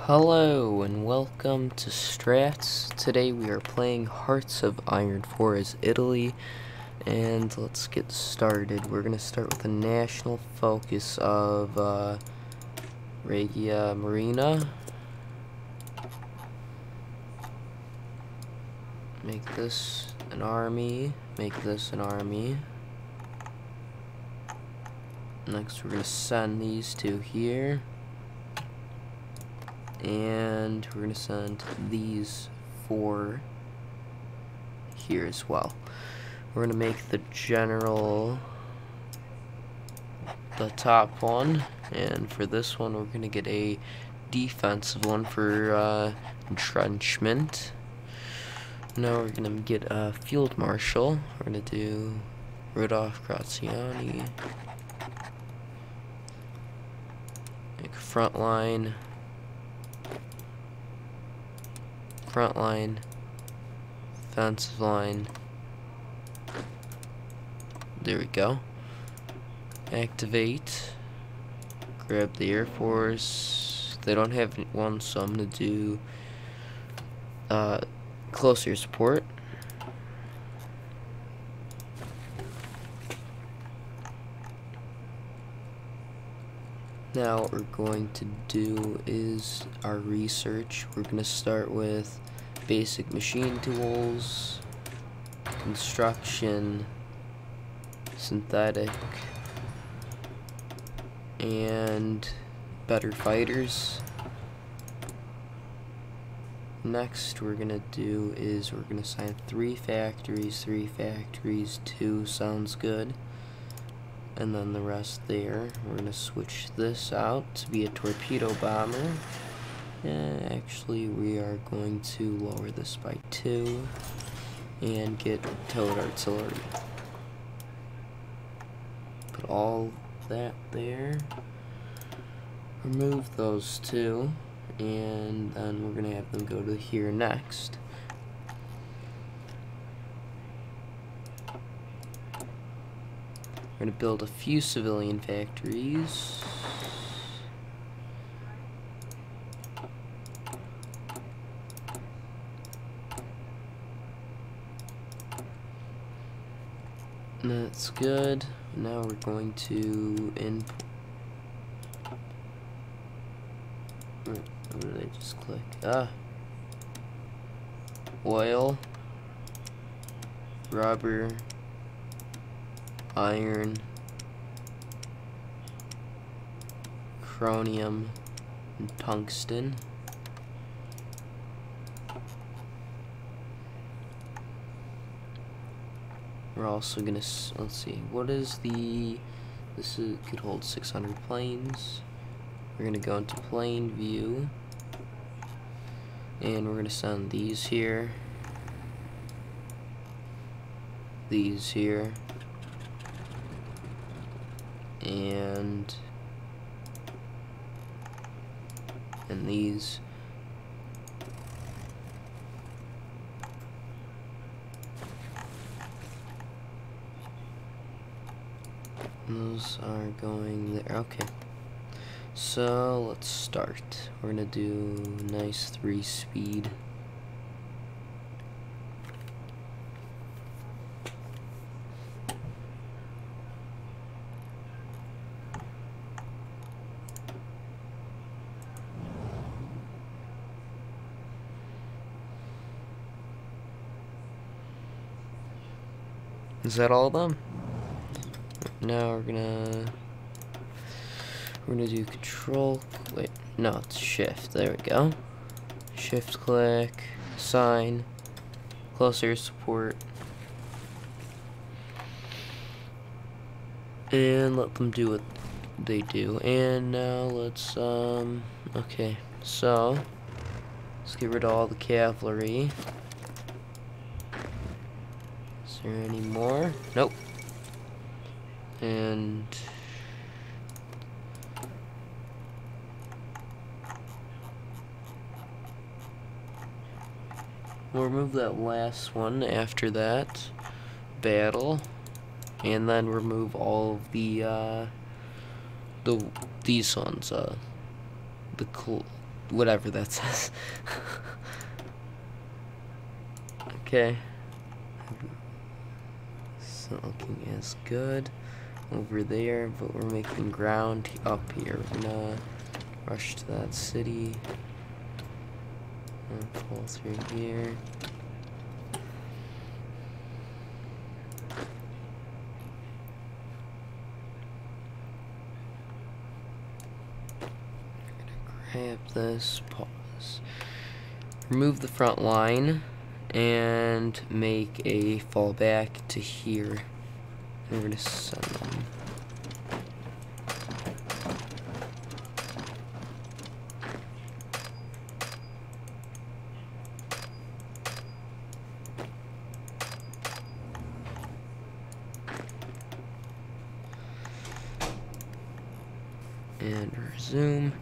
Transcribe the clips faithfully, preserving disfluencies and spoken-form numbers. Hello and welcome to Strats. Today we are playing Hearts of Iron four as Italy, and let's get started. We're gonna start with the national focus of uh, Regia Marina. Make this an army. Make this an army. Next, we're gonna send these two here. And we're going to send these four here as well. We're going to make the general the top one, and for this one we're going to get a defensive one for uh, entrenchment. Now we're going to get a field marshal. We're going to do Rodolfo Graziani. Make frontline. Front line, offensive line. There we go. Activate. Grab the Air Force. They don't have one, so I'm gonna do uh, close air support. Now what we're going to do is our research. We're going to start with basic machine tools, construction, synthetic, and better fighters. Next we're going to do is we're going to assign three factories, three factories, two sounds good. And then the rest there. We're gonna switch this out to be a torpedo bomber. And actually, we are going to lower this by two and get towed artillery. Put all that there. Remove those two, and then we're gonna have them go to here next. We're going to build a few civilian factories. That's good. Now we're going to input. What did I just click? Ah! Oil. Rubber. Iron, chromium, and tungsten. We're also gonna, let's see, what is the, this is, could hold six hundred planes. We're gonna go into plane view, and we're gonna send these here, these here, and and these. Those are going there. Okay, so let's start. We're gonna do nice three speed. Is that all of them? Now we're gonna we're gonna do control. Wait, no, it's shift. There we go. Shift click. Sign. Closer support. And let them do what they do. And now let's um. Okay, so let's get rid of all the cavalry. Is there any more? Nope. And we'll remove that last one after that battle, and then remove all of the uh, the these ones, uh, the cl whatever that says. Okay. It's not looking as good over there, but we're making ground up here. We're gonna rush to that city. And pull through here. Grab this, pause. Remove the front line and make a fallback to here. And we're gonna send them. And resume.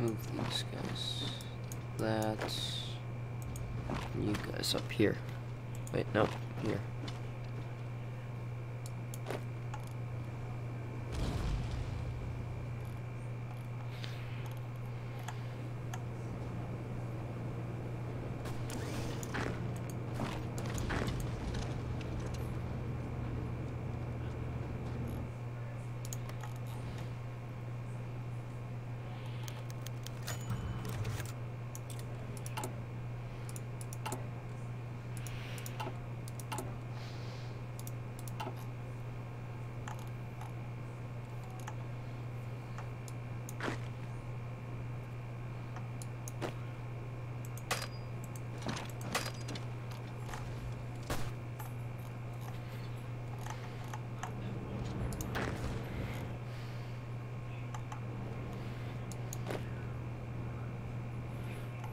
Move these guys. That's you guys up here. Wait, no, here.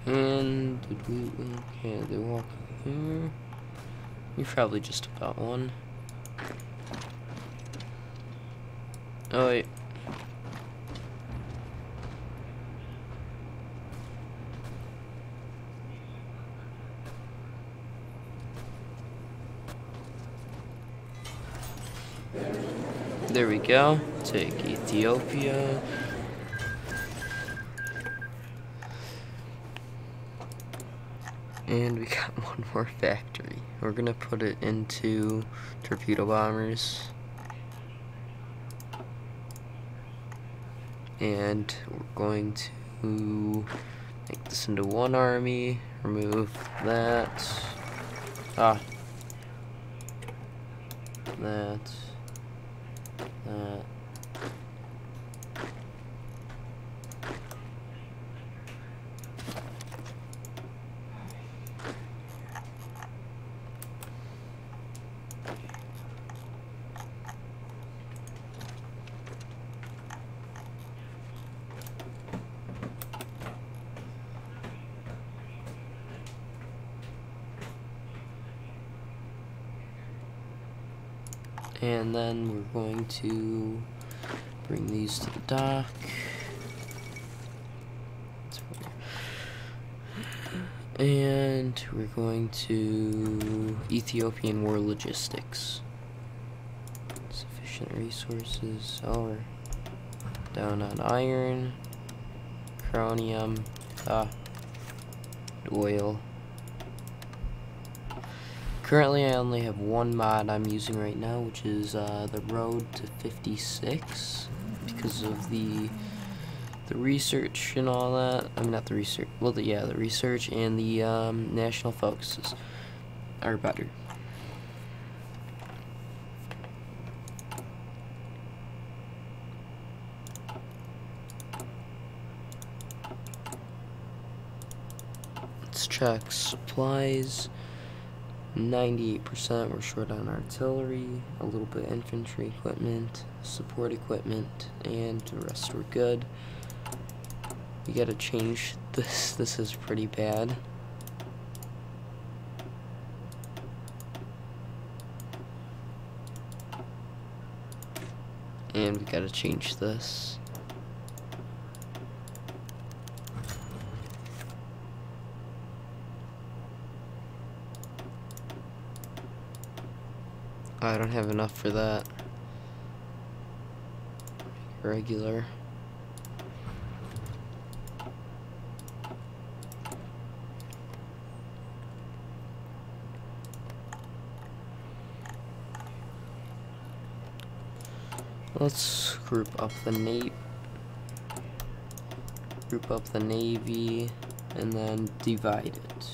And did we okay, they walk in here. You probably just about one. Oh wait. There we go. Take Ethiopia. And we got one more factory. We're gonna put it into torpedo bombers. And we're going to make this into one army. Remove that. Ah. That. That. And then we're going to bring these to the dock. And we're going to Ethiopian War Logistics. Sufficient resources. Oh, down on iron, chromium, ah, oil. Currently, I only have one mod I'm using right now, which is uh, the Road to fifty-six, because of the the research and all that. I mean, not the research. Well, the, yeah, the research and the um, national focuses are better. Let's check supplies. ninety-eight percent, we're short on artillery, a little bit infantry equipment, support equipment, and the rest were good. We gotta change this. This is pretty bad. And we gotta change this. I don't have enough for that. Regular. Let's group up the Navy, group up the Navy, and then divide it.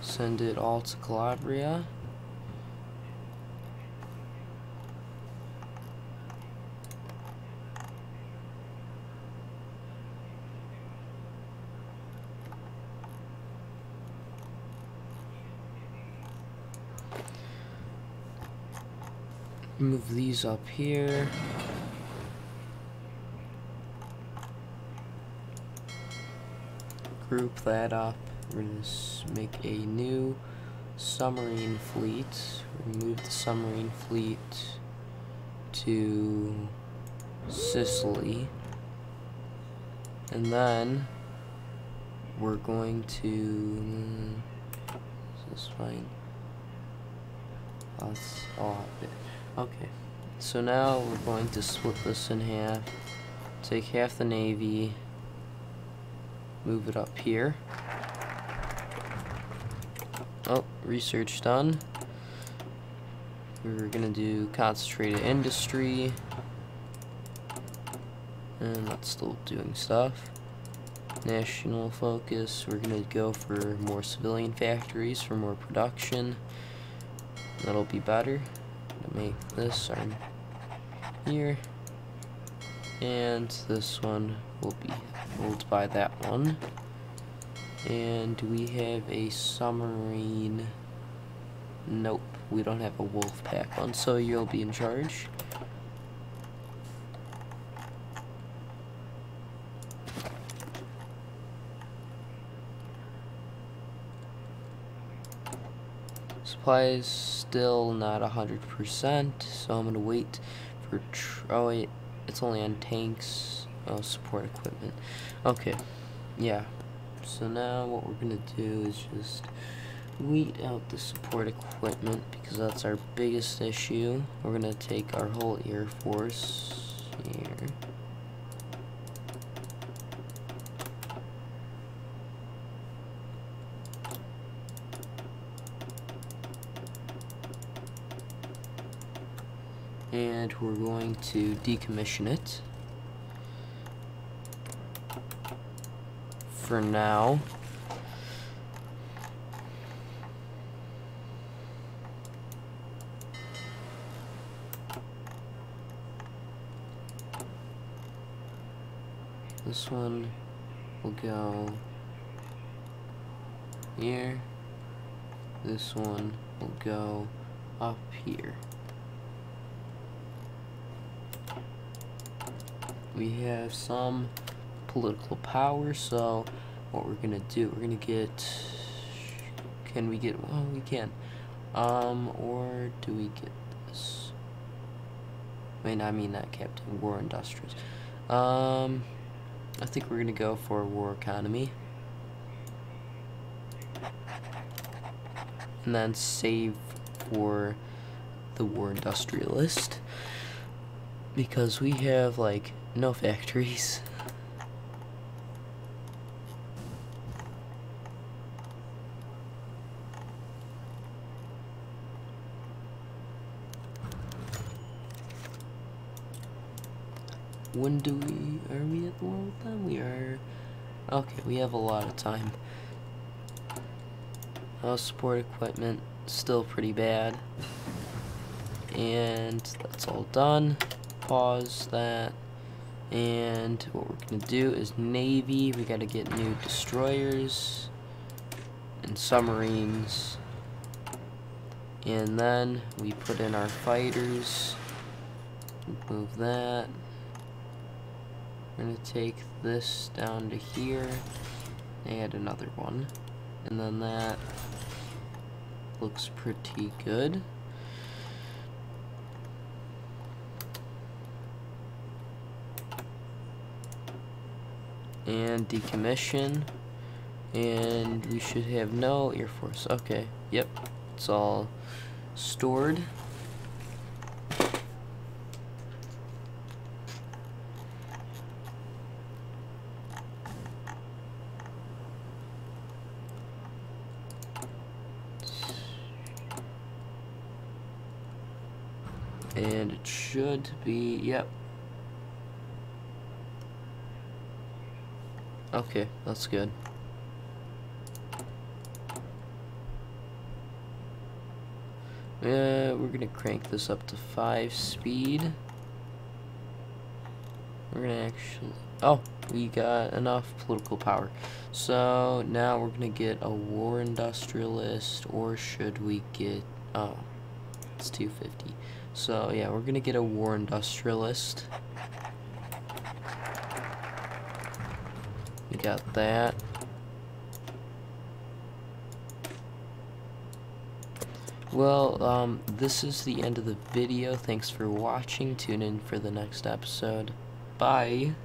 Send it all to Calabria. Move these up here. Group that up. We're going to make a new submarine fleet. We're going to move the submarine fleet to Sicily. And then we're going to. Is this fine? That's all of it. Okay, so now we're going to split this in half, take half the Navy, move it up here. Oh, research done. We're gonna do concentrated industry, and that's still doing stuff. National focus, we're gonna go for more civilian factories for more production. That'll be better. Make this on here, and this one will be held by that one. And do we have a submarine? Nope, we don't have a wolf pack one, so you'll be in charge. Supplies still not a hundred percent, so I'm gonna wait for. Tr oh wait, it's only on tanks. Oh, support equipment. Okay, yeah. So now what we're gonna do is just weed out the support equipment because that's our biggest issue. We're gonna take our whole Air Force here. And we're going to decommission it for now. This one will go here. This one will go up here. We have some political power, so what we're gonna do, we're gonna get, can we get, well, we can, um, or do we get this, I mean, I mean not Captain War Industries, um, I think we're gonna go for War Economy, and then save for the War Industrialist, because we have, like, no factories. When do we, are we at war with them? We are, okay, we have a lot of time. Our support equipment, still pretty bad. And that's all done. Pause that. And what we're gonna do is Navy, we gotta get new destroyers and submarines, and then we put in our fighters. Move that. We're gonna take this down to here, add another one, and then that looks pretty good. and decommission, and we should have no Air Force. Okay, yep, it's all stored. And it should be, yep. Okay, that's good. Uh, we're gonna crank this up to five speed. We're gonna actually, oh, we got enough political power. So now we're gonna get a war industrialist, or should we get, oh, it's two fifty. So yeah, we're gonna get a war industrialist. We got that. Well, um, this is the end of the video. Thanks for watching. Tune in for the next episode. Bye.